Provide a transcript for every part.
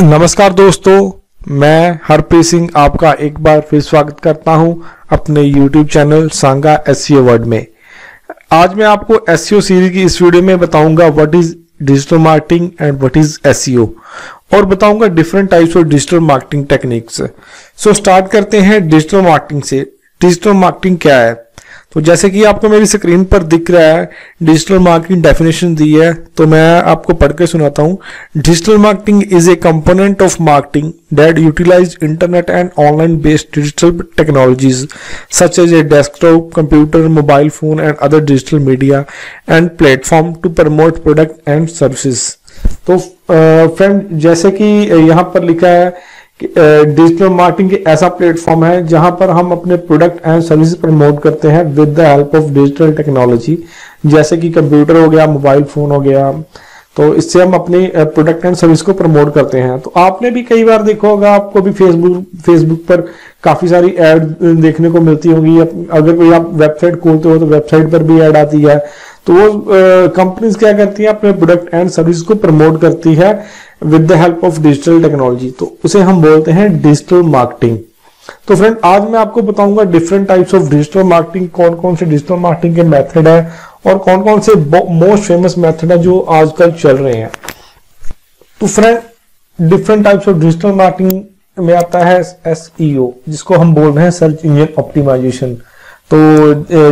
नमस्कार दोस्तों, मैं हरप्रीत सिंह आपका एक बार फिर स्वागत करता हूं अपने YouTube चैनल सांगा SEO वर्ल्ड में। आज मैं आपको SEO सीरीज की इस वीडियो में बताऊंगा what is digital marketing and what is SEO और बताऊंगा different types of digital marketing techniques. So start करते हैं डिजिटल मार्केटिंग से। डिजिटल मार्केटिंग क्या है? तो जैसे कि आपको मेरी स्क्रीन पर दिख रहा है डिजिटल मार्केटिंग डेफिनेशन दी है, तो मैं आपको पढ़कर सुनाता हूं। Digital marketing is a component of marketing that utilize internet and online based digital technologies such as a desktop, computer, mobile phone and other digital media and platform to promote product and services. तो friend, जैसे कि यहाँ पर लिखा है digital marketing ऐसा platform है जहां पर हम अपने प्रोडक्ट एंड सर्विस प्रमोट करते हैं with the help of digital technology, जैसे कि कंप्यूटर हो गया, मोबाइल फोन हो गया। तो इससे हम अपने प्रोडक्ट एंड सर्विस को प्रमोट करते हैं। तो आपने भी कई बार देखा होगा, आपको भी फेसबुक पर काफी सारी एड देखने को मिलती होगी। अगर कोई आप वेबसाइट खोलते हो तो वेबसाइट पर भी एड आती है। तो वो कंपनीज क्या करती है, अपने प्रोडक्ट एंड सर्विस को प्रमोट करती है with the help of digital technology. तो उसे हम बोलते हैं डिजिटल मार्केटिंग। तो फ्रेंड, आज मैं आपको बताऊंगा different types of digital marketing, कौन कौन से डिजिटल मार्केटिंग के मेथड है और कौन कौन से मोस्ट फेमस मेथड है जो आजकल चल रहे हैं। तो friend, different types of digital marketing में आता है एसईओ, जिसको हम बोल रहे हैं सर्च इंजन ऑप्टिमाइजेशन। तो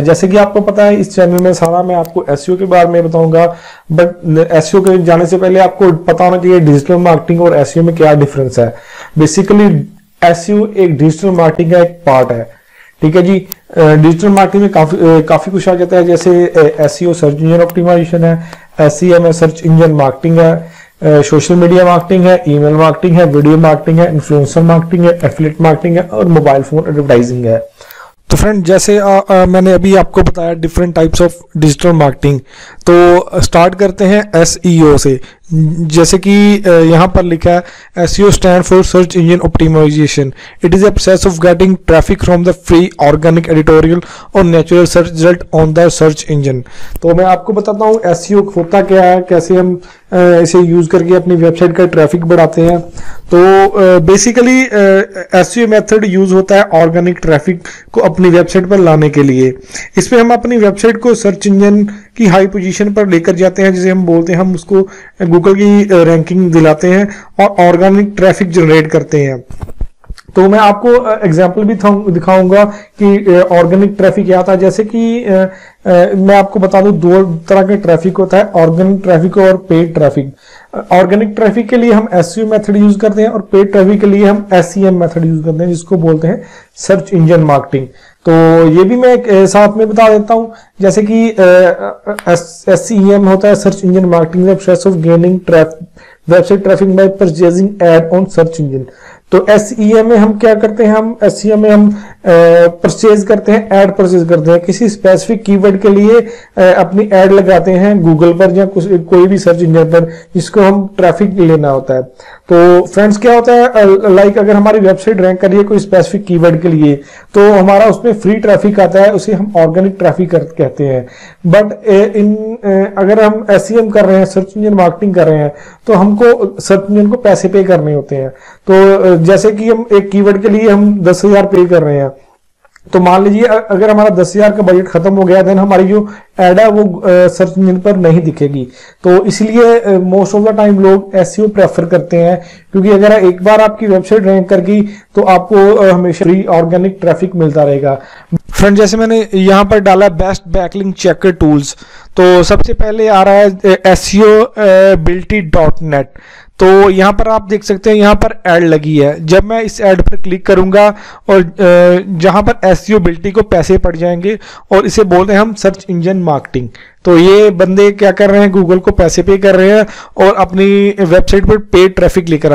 जैसे कि आपको पता है इस चैनल में सारा मैं आपको एसईओ के बारे में बताऊंगा, बट एसईओ के जाने से पहले आपको पता होना चाहिए डिजिटल मार्केटिंग और एसईओ में क्या डिफरेंस है। बेसिकली एसईओ एक डिजिटल मार्केटिंग का एक पार्ट है, ठीक है जी। डिजिटल मार्केटिंग में काफी कुछ आ जाता है, जैसे एसईओ सर्च इंजन ऑप्टिमाइजेशन है, एसईएम है सर्च इंजन मार्केटिंग है, सोशल मीडिया मार्केटिंग है, ईमेल मार्केटिंग है, वीडियो मार्केटिंग है, इन्फ्लुएंसर मार्केटिंग है, एफिलिएट मार्केटिंग है और मोबाइल फोन एडवर्टाइजिंग है। तो फ्रेंड, जैसे मैंने अभी आपको बताया different types of digital marketing, तो स्टार्ट करते हैं एसईओ से। जैसे कि यहाँ पर लिखा है SEO stand for search engine optimization. It is a process of getting traffic from the free, organic, editorial और natural search result on the search engine. तो मैं आपको बताता हूँ एसईओ होता क्या है, कैसे हम इसे यूज करके अपनी वेबसाइट का ट्रैफिक बढ़ाते हैं। तो बेसिकली एसईओ मेथड यूज होता है ऑर्गेनिक ट्रैफिक को अपनी वेबसाइट पर लाने के लिए। इसमें हम अपनी वेबसाइट को सर्च इंजन की हाई पोजीशन पर लेकर जाते हैं, जिसे हम बोलते हैं, हम उसको गूगल की रैंकिंग दिलाते हैं और ऑर्गेनिक ट्रैफिक जनरेट करते हैं। तो मैं आपको एग्जांपल भी दिखाऊंगा कि ऑर्गेनिक ट्रैफिक क्या था। जैसे कि मैं आपको बता दूं, दो तरह के ट्रैफिक होता है, ऑर्गेनिक ट्रैफिक और पेड ट्रैफिक। ऑर्गेनिक ट्रैफिक के लिए हम एसईओ मेथड यूज करते हैं और पेड ट्रैफिक के लिए हम एसईएम मेथड यूज करते हैं, जिसको बोलते हैं सर्च इंजन मार्केटिंग। तो ये भी मैं साथ में बता देता हूं। जैसे कि एसईएम होता है search engine marketing, process of gaining website traffic by purchasing ad on search engine. तो एसईएम में हम क्या करते हैं, हम एसईएम में हम परचेज करते हैं, एड परचेज करते हैं, किसी स्पेसिफिक कीवर्ड के लिए अपनी एड लगाते हैं गूगल पर या कोई भी सर्च इंजन पर, जिसको हम ट्रैफिक लेना होता है। तो फ्रेंड्स, क्या होता है, लाइक अगर हमारी वेबसाइट रैंक कर रही है कोई स्पेसिफिक कीवर्ड के लिए, तो हमारा उसमें फ्री ट्रैफिक आता है, उसे हम ऑर्गेनिक ट्रैफिक कहते हैं। बट अगर हम एसईएम कर रहे हैं, सर्च इंजन मार्केटिंग कर रहे हैं, तो हमको सर्च इंजन को पैसे पे करने होते हैं। तो जैसे कि हम एक कीवर्ड के लिए हम 10,000 पे कर रहे हैं, तो मान लीजिए अगर हमारा 10,000 का बजट खत्म हो गया, देन हमारी जो एड है वो सर्च इंजन पर नहीं दिखेगी। तो इसलिए मोस्ट ऑफ द टाइम लोग एसईओ प्रेफर करते हैं, क्योंकि अगर एक बार आपकी वेबसाइट रैंक कर गई तो आपको हमेशा फ्री ऑर्गेनिक ट्रैफिक मिलता रहेगा। फ्रेंड, जैसे मैंने यहाँ पर डाला बेस्ट बैकलिंक चेकर टूल्स, तो सबसे पहले आ रहा है SEObility.net। तो यहाँ पर आप देख सकते हैं, यहाँ पर ऐड लगी है। जब मैं इस ऐड पर क्लिक करूंगा और जहाँ पर एसईओबिलिटी को पैसे पड़ जाएंगे, और इसे बोलते हैं हम सर्च इंजन मार्केटिंग। तो ये बंदे क्या कर रहे हैं, गूगल को पैसे पे कर रहे हैं और अपनी वेबसाइट पर पेड ट्रैफिक लेकर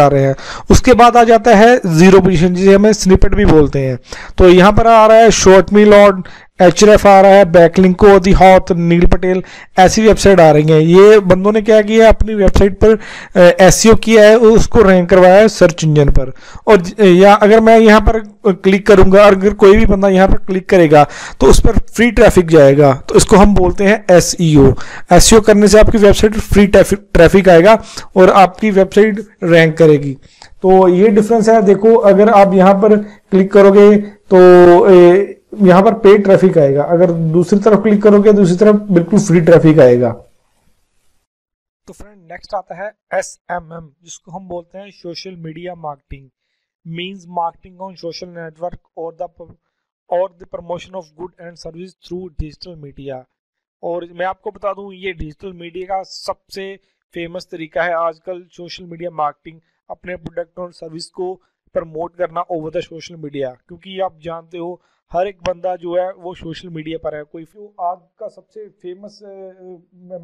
आ रहे हैं। उसके बाद आ जाता है जीरो पोजीशन, जिसे हमें स्निपेट भी बोलते हैं। तो यहाँ पर आ रहा है शॉर्ट मी लॉर्ड, एचरेफ आ रहा है, Backlinko, the Hoth, Neil Patel, ऐसी वेबसाइट आ रही हैं। ये बंदों ने क्या किया, अपनी वेबसाइट पर एसईओ किया है, उसको रैंक करवाया है सर्च इंजन पर। और या अगर मैं यहाँ पर क्लिक करूँगा, अगर कोई भी बंदा यहाँ पर क्लिक करेगा तो उस पर फ्री ट्रैफिक जाएगा, तो इसको हम बोलते हैं एसईओ। एसईओ करने से आपकी वेबसाइट फ्री ट्रैफिक आएगा और आपकी वेबसाइट रैंक करेगी। तो ये डिफरेंस है। देखो अगर आप यहाँ पर क्लिक करोगे तो यहाँ पर पेड ट्रैफिक आएगा, अगर दूसरी तरफ क्लिक करोगे दूसरी तरफ बिल्कुल फ्री ट्रैफिक आएगा। तो फ्रेंड नेक्स्ट आता है SMM, जिसको हम बोलते हैं social media marketing, means marketing on social network और the promotion of good and service through digital media. और मैं आपको बता दूं ये डिजिटल मीडिया का सबसे फेमस तरीका है आजकल सोशल मीडिया मार्केटिंग, अपने प्रोडक्ट और सर्विस को प्रमोट करना ओवर द सोशल मीडिया, क्योंकि आप जानते हो हर एक बंदा जो है वो सोशल मीडिया पर है। कोई आज का सबसे फेमस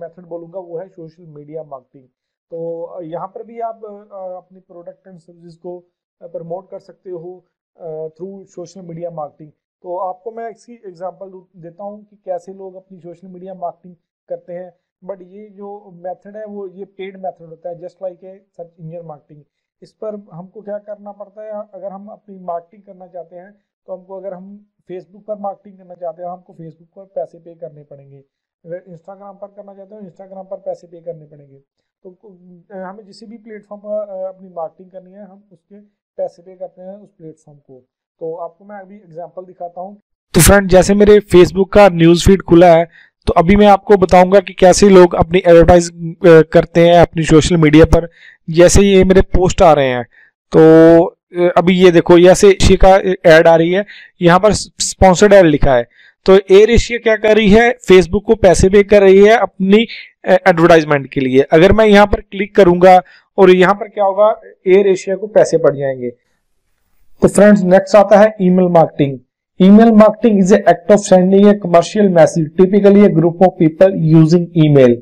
मेथड बोलूँगा वो है सोशल मीडिया मार्केटिंग। तो यहाँ पर भी आप अपनी प्रोडक्ट एंड सर्विस को प्रमोट कर सकते हो थ्रू सोशल मीडिया मार्केटिंग। तो आपको मैं इसकी एग्जांपल देता हूँ कि कैसे लोग अपनी सोशल मीडिया मार्केटिंग करते हैं। बट ये जो मेथड है वो ये पेड मेथड होता है, just like a search engine marketing. इस पर हमको क्या करना पड़ता है, अगर हम अपनी मार्केटिंग करना चाहते हैं तो हमको, अगर हम फेसबुक पर मार्केटिंग करना चाहते हैं हमको फेसबुक पर पैसे पे करने पड़ेंगे, अगर इंस्टाग्राम पर करना चाहते हैं इंस्टाग्राम पर पैसे पे करने पड़ेंगे। तो हमें जिस भी प्लेटफॉर्म पर अपनी मार्केटिंग करनी है हम उसके पैसे पे करते हैं उस प्लेटफॉर्म को। तो आपको मैं अभी एग्जाम्पल दिखाता हूँ। तो फ्रेंड जैसे मेरे फेसबुक का न्यूज़ फीड खुला है तो अभी मैं आपको बताऊंगा कि कैसे लोग अपनी एडवर्टाइज करते हैं अपनी सोशल मीडिया पर। जैसे ये मेरे पोस्ट आ रहे हैं तो अभी ये देखो जैसे एशिया का ऐड आ रही है, यहाँ पर स्पॉन्सर्ड ऐड लिखा है। तो एयरएशिया क्या कर रही है, फेसबुक को पैसे पे कर रही है अपनी एडवर्टाइजमेंट के लिए। अगर मैं यहाँ पर क्लिक करूंगा और यहाँ पर क्या होगा, एयरएशिया को पैसे पड़ जाएंगे। तो फ्रेंड्स नेक्स्ट आता है email marketing. Email marketing is a act of sending a commercial message typically a group of people using email.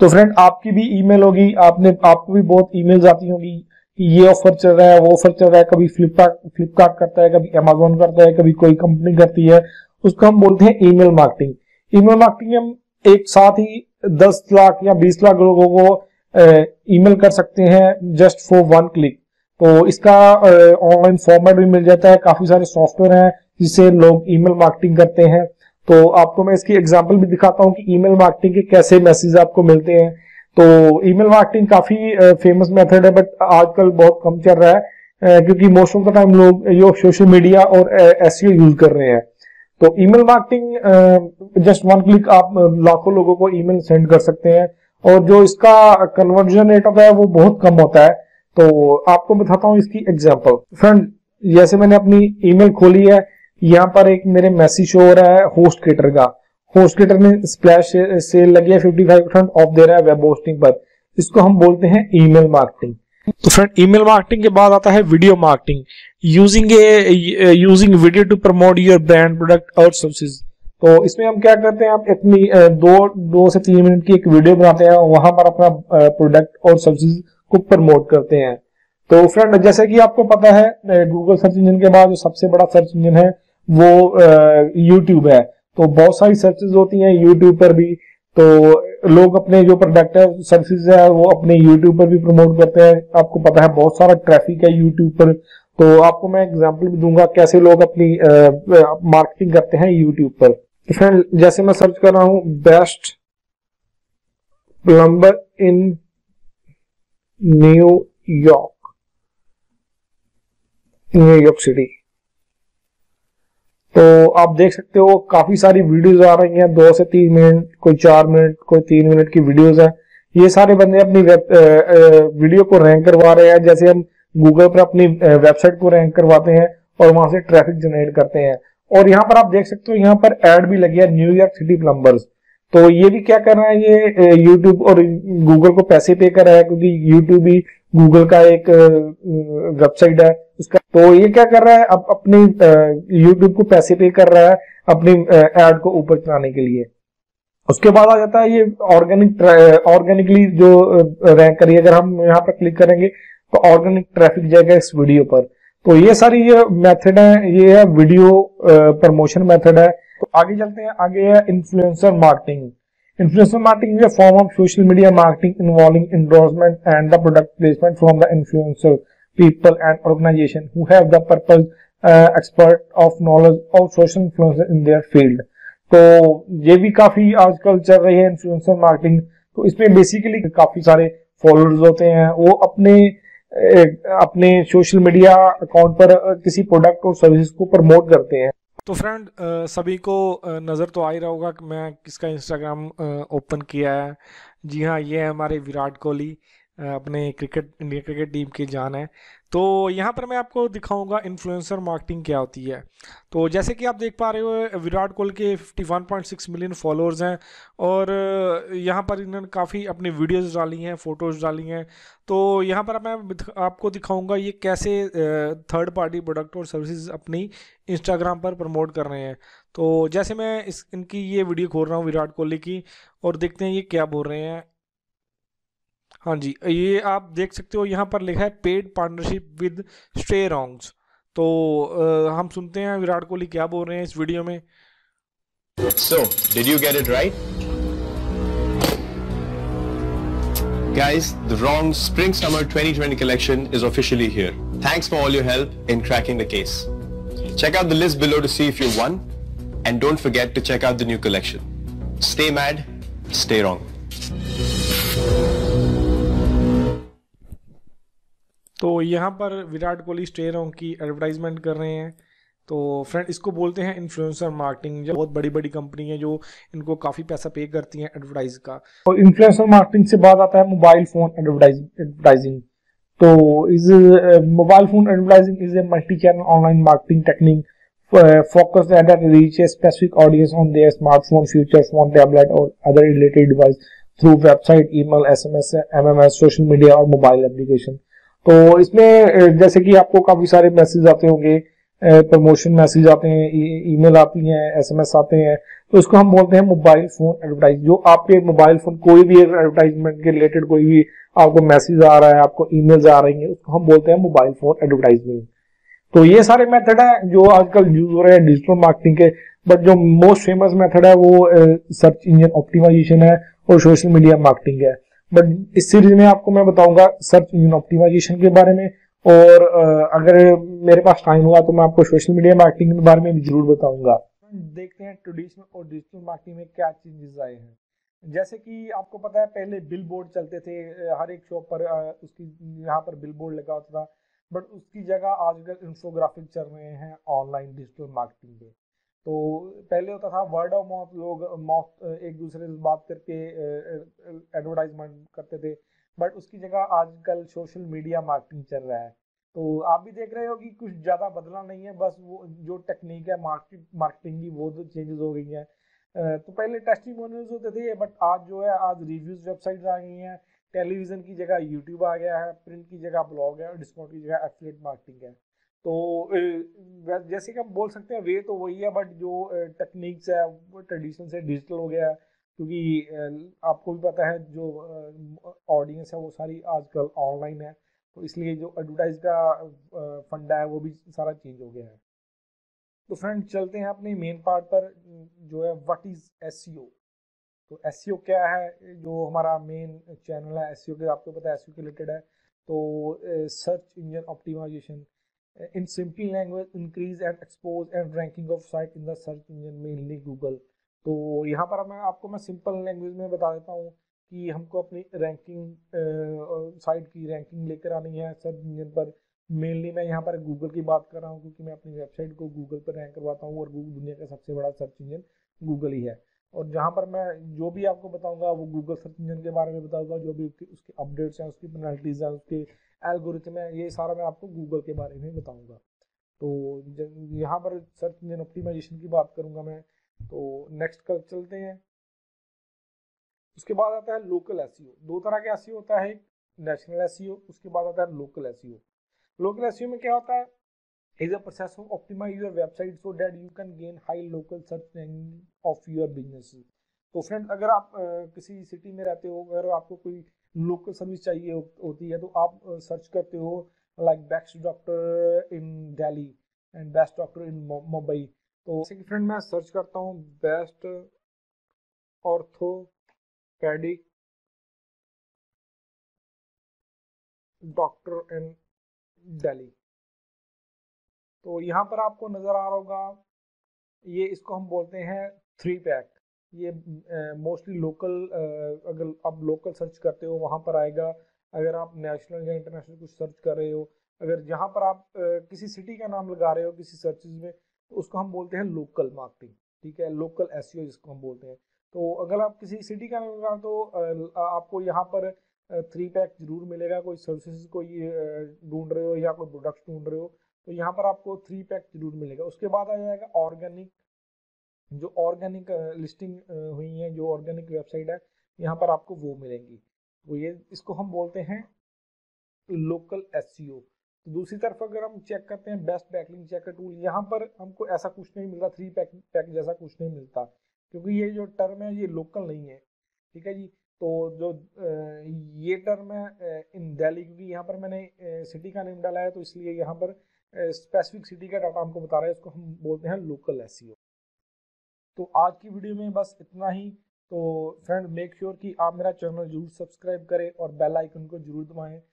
तो फ्रेंड आपकी भी ईमेल होगी, आपको भी बहुत ईमेल्स आती होगी, ये ऑफर चल रहा है वो ऑफर चल रहा है, कभी फ्लिपकार्ट करता है, कभी अमेजोन करता है, कभी कोई कंपनी करती है, उसको हम बोलते हैं ईमेल मार्केटिंग। ईमेल मार्केटिंग हम एक साथ ही 10 लाख या 20 लाख लोगों को ईमेल कर सकते हैं जस्ट फॉर वन क्लिक। तो इसका ऑनलाइन फॉर्मेट भी मिल जाता है, काफी सारे सॉफ्टवेयर हैं जिससे लोग ईमेल मार्केटिंग करते हैं। तो आपको मैं इसकी एग्जाम्पल भी दिखाता हूँ कि ईमेल मार्केटिंग के कैसे मैसेज आपको मिलते हैं। तो ईमेल मार्केटिंग काफी फेमस मेथड है बट आजकल बहुत कम चल रहा है क्योंकि मोस्ट ऑफ द टाइम लोग ये सोशल मीडिया और एसईओ यूज कर रहे हैं। तो email marketing just one click आप लाखों लोगों को ईमेल सेंड कर सकते हैं और जो इसका कन्वर्जन रेट होता है वो बहुत कम होता है। तो आपको बताता हूँ इसकी एग्जाम्पल। फ्रेंड जैसे मैंने अपनी ईमेल खोली है, यहाँ पर एक मेरे मैसेज शो हो रहा है होस्ट केटर का। होस्ट केटर में स्प्लैश सेल लगी है, 55% ऑफ दे रहा है वेब होस्टिंग पर। इसको हम बोलते हैं ईमेल मार्केटिंग। तो फ्रेंड ईमेल मार्केटिंग के बाद आता है video marketing, using video to promote your brand product और सर्विसेज। तो इसमें हम क्या करते हैं, आप अपनी दो से तीन मिनट की एक वीडियो बनाते हैं, वहां पर अपना प्रोडक्ट और सर्विसेज को प्रमोट करते हैं। तो फ्रेंड जैसे कि आपको पता है गूगल सर्च इंजन के बाद जो सबसे बड़ा सर्च इंजन है वो यूट्यूब है। तो बहुत सारी सर्चेज होती हैं यूट्यूब पर भी, तो लोग अपने जो प्रोडक्ट है सर्विसेज है वो अपने यूट्यूब पर भी प्रमोट करते हैं। आपको पता है बहुत सारा ट्रैफिक है यूट्यूब पर। तो आपको मैं एग्जांपल भी दूंगा कैसे लोग अपनी मार्केटिंग करते हैं यूट्यूब पर। तो फ्रेंड जैसे मैं सर्च कर रहा हूँ best plumber in New York city, तो आप देख सकते हो काफी सारी वीडियोस आ रही हैं, 2 से 3 मिनट, कोई 4 मिनट, कोई 3 मिनट की वीडियोस हैं। ये सारे बंदे अपनी वीडियो को रैंक करवा रहे हैं, जैसे हम गूगल पर अपनी वेबसाइट को रैंक करवाते हैं और वहां से ट्रैफिक जनरेट करते हैं। और यहाँ पर आप देख सकते हो यहाँ पर एड भी लगी है न्यूयॉर्क सिटी प्लम्बर्स। तो ये भी क्या कर रहा है, ये यूट्यूब और गूगल को पैसे पे कर रहा है क्योंकि यूट्यूब भी गूगल का एक वेबसाइट है उसका। तो ये क्या कर रहा है, अब अपनी यूट्यूब को पैसे पे कर रहा है अपनी ऐड को ऊपर चलाने के लिए। उसके बाद आ जाता है ये ऑर्गेनिकली जो रैंक करिए। अगर हम यहाँ पर क्लिक करेंगे तो ऑर्गेनिक ट्रैफिक जाएगा इस वीडियो पर। तो ये सारी ये मेथड है, ये है वीडियो प्रमोशन मेथड है। तो आगे चलते हैं, आगे है influencer marketing. Influencer marketing is a form of social media marketing involving endorsement and the product placement from the influencer people and organization who have the purpose expert of knowledge of social influencer in their field. तो ये भी काफी आजकल चल रही है influencer marketing. तो इसमें बेसिकली काफी सारे फॉलोअर्स होते हैं, वो अपने सोशल मीडिया अकाउंट पर किसी प्रोडक्ट और सर्विस को प्रमोट करते हैं। तो फ्रेंड सभी को नज़र तो आ ही रहा होगा कि मैं किसका इंस्टाग्राम ओपन किया है। जी हाँ, ये है हमारे विराट कोहली, अपने इंडिया क्रिकेट टीम की जान है। तो यहाँ पर मैं आपको दिखाऊंगा इन्फ्लुएंसर मार्केटिंग क्या होती है। तो जैसे कि आप देख पा रहे हो विराट कोहली के 51.6 मिलियन फॉलोअर्स हैं और यहाँ पर इन्होंने काफ़ी अपनी वीडियोस डाली हैं, फ़ोटोज़ डाली हैं। तो यहाँ पर मैं आपको दिखाऊंगा ये कैसे थर्ड पार्टी प्रोडक्ट और सर्विसेज अपनी इंस्टाग्राम पर प्रमोट कर रहे हैं। तो जैसे मैं इनकी ये वीडियो खोल रहा हूँ विराट कोहली की, और देखते हैं ये क्या बोल रहे हैं। हाँ जी, ये आप देख सकते हो यहाँ पर लिखा है paid partnership with stay wrongs. तो हम सुनते हैं विराट कोहली क्या बोल रहे हैं इस वीडियो में। So, did you get it right? Guys, the Wrongs Spring Summer 2020 collection is officially here. Thanks for all your help in cracking the case. Check out the list below to see if you won, and don't forget to check out the new collection. Stay mad, stay wrong. तो यहाँ पर Virat Kohli stay wrong की advertisement कर रहे हैं। तो friend इसको बोलते हैं इन्फ्लुएंसर मार्केटिंग, जो बहुत बड़ी बड़ी कंपनी है जो इनको काफ़ी पैसा पे करती हैं एडवर्टाइज का। और इन्फ्लुएंसर मार्केटिंग से बात आता है मोबाइल फ़ोन एडवर्टाइजिंग। तो is mobile phone advertising is a multi channel online marketing technique focus at reach a specific audience on their smartphone, future phone, tablet और other related device through website, email, SMS, MMS, social media और mobile application. तो इसमें जैसे कि आपको काफ़ी सारे message आते होंगे, प्रमोशन मैसेज आते हैं, ईमेल आती हैं, एसएमएस आते हैं। तो इसको हम बोलते हैं मोबाइल फ़ोन एडवर्टाइज। जो आपके मोबाइल फ़ोन कोई भी एडवर्टाइजमेंट के रिलेटेड कोई भी आपको मैसेज आ रहा है, आपको ईमेल्स आ रही हैं, उसको हम बोलते हैं मोबाइल फ़ोन एडवर्टाइजमेंट। तो ये सारे मेथड हैं जो आजकल यूज़ हो रहे हैं डिजिटल मार्केटिंग के। बट जो मोस्ट फेमस मेथड है वो सर्च इंजन ऑप्टिमाइजेशन है और सोशल मीडिया मार्केटिंग है। बट इस सीरीज में आपको मैं बताऊंगा सर्च इंजन ऑप्टिमाइजेशन के बारे में, और अगर मेरे पास टाइम होगा तो मैं आपको सोशल मीडिया मार्केटिंग के बारे में भी जरूर बताऊंगा। देखते हैं ट्रेडिशनल और डिजिटल मार्केटिंग में क्या चेंजेस आए हैं। जैसे कि आपको पता है पहले बिलबोर्ड चलते थे, हर एक शॉप पर उसकी यहाँ पर बिलबोर्ड लगा होता था, बट उसकी जगह आजकल इंफोग्राफिक चल रहे हैं ऑनलाइन डिजिटल मार्केटिंग में। तो पहले होता था वर्ड ऑफ माउथ, लोग एक दूसरे से बात करके एडवर्टाइजमेंट करते थे, बट उसकी जगह आजकल सोशल मीडिया मार्केटिंग चल रहा है। तो आप भी देख रहे हो कि कुछ ज़्यादा बदला नहीं है, बस वो जो टेक्निक है मार्केटिंग की वो तो चेंजेस हो गई हैं। तो पहले टेस्टिमोनियल्स होते थे, बट आज जो है आज रिव्यूज़ वेबसाइट्स आ गई हैं, टेलीविज़न की जगह यूट्यूब आ गया है, प्रिंट की जगह ब्लॉग है और डिस्काउंट की जगह एफिलिएट मार्केटिंग है। तो जैसे कि हम बोल सकते हैं वे तो वही है, बट जो टेक्निक्स है वो ट्रेडिशनल से डिजिटल हो गया है, क्योंकि आपको भी पता है जो ऑडियंस है वो सारी आजकल ऑनलाइन है। तो इसलिए जो एडवर्टाइज का फंडा है वो भी सारा चेंज हो गया है। तो फ्रेंड चलते हैं अपने मेन पार्ट पर, जो है व्हाट इज़ एसईओ। तो एसईओ क्या है, जो हमारा मेन चैनल है एसईओ के, आपको पता है एसईओ के रिलेटेड है। तो search engine optimization in simple language increase and expose and ranking of site in the search engine mainly Google। तो यहाँ पर मैं आपको सिंपल लैंग्वेज में बता देता हूँ कि हमको अपनी रैंकिंग, साइट की रैंकिंग लेकर आनी है सर्च इंजन पर। मेनली मैं यहाँ पर गूगल की बात कर रहा हूँ, क्योंकि मैं अपनी वेबसाइट को गूगल पर रैंक करवाता हूँ और गूगल दुनिया का सबसे बड़ा सर्च इंजन गूगल ही है। और जहाँ पर मैं जो भी आपको बताऊँगा वो गूगल सर्च इंजन के बारे में बताऊँगा, जो भी उसके अपडेट्स हैं, उसकी पेनल्टीज़ हैं, उसके एल्गोरिथम है, ये सारा मैं आपको गूगल के बारे में बताऊंगा। तो यहाँ पर सर्च इंजन ऑप्टिमाइजेशन की बात करूंगा मैं। तो नेक्स्ट कर चलते हैं। उसके बाद आता है लोकल एसईओ। दो तरह के एसईओ होता है, नेशनल एसईओ, उसके बाद आता है लोकल एसईओ। लोकल एसईओ में क्या होता है, is a process of optimize your website so that you can gain high local search ranking of your business. तो फ्रेंड अगर आप किसी सिटी में रहते हो, अगर आपको कोई लोकल सर्विस चाहिए होती है तो आप सर्च करते हो like best doctor in Delhi and best doctor in Mumbai. तो जैसे कि फ्रेंड मैं सर्च करता हूँ best orthopaedic doctor in Delhi. तो यहाँ पर आपको नज़र आ रहा होगा, ये इसको हम बोलते हैं 3 पैक। ये मोस्टली लोकल, अगर आप लोकल सर्च करते हो वहाँ पर आएगा। अगर आप नेशनल या इंटरनेशनल कुछ सर्च कर रहे हो, अगर जहाँ पर आप किसी सिटी का नाम लगा रहे हो किसी सर्चेज में, तो उसको हम बोलते हैं लोकल मार्केटिंग, ठीक है, लोकल एसईओ जिसको हम बोलते हैं। तो अगर आप किसी सिटी का नाम लगा तो आपको यहाँ पर 3 पैक जरूर मिलेगा। कोई सर्विसेज को ये ढूंढ रहे हो या कोई प्रोडक्ट्स ढूंढ रहे हो तो यहाँ पर आपको 3 पैक जरूर मिलेगा। उसके बाद आ जाएगा ऑर्गेनिक, जो ऑर्गेनिक लिस्टिंग हुई है, जो ऑर्गेनिक वेबसाइट है, यहाँ पर आपको वो मिलेंगी। तो ये इसको हम बोलते हैं लोकल एसईओ। तो दूसरी तरफ अगर हम चेक करते हैं बेस्ट बैकलिंक चेकर टूल, यहाँ पर हमको ऐसा कुछ नहीं मिलता, 3 पैक जैसा कुछ नहीं मिलता, क्योंकि ये जो टर्म है ये लोकल नहीं है, ठीक है जी। तो जो ये टर्म है इन दिल्ली, क्योंकि यहाँ पर मैंने सिटी का नेम डाला है तो इसलिए यहाँ पर स्पेसिफिक सिटी का डाटा हमको बता रहा है, इसको हम बोलते हैं लोकल एसईओ। तो आज की वीडियो में बस इतना ही। तो फ्रेंड मेक श्योर कि आप मेरा चैनल जरूर सब्सक्राइब करें और बेल आइकन को जरूर दबाएं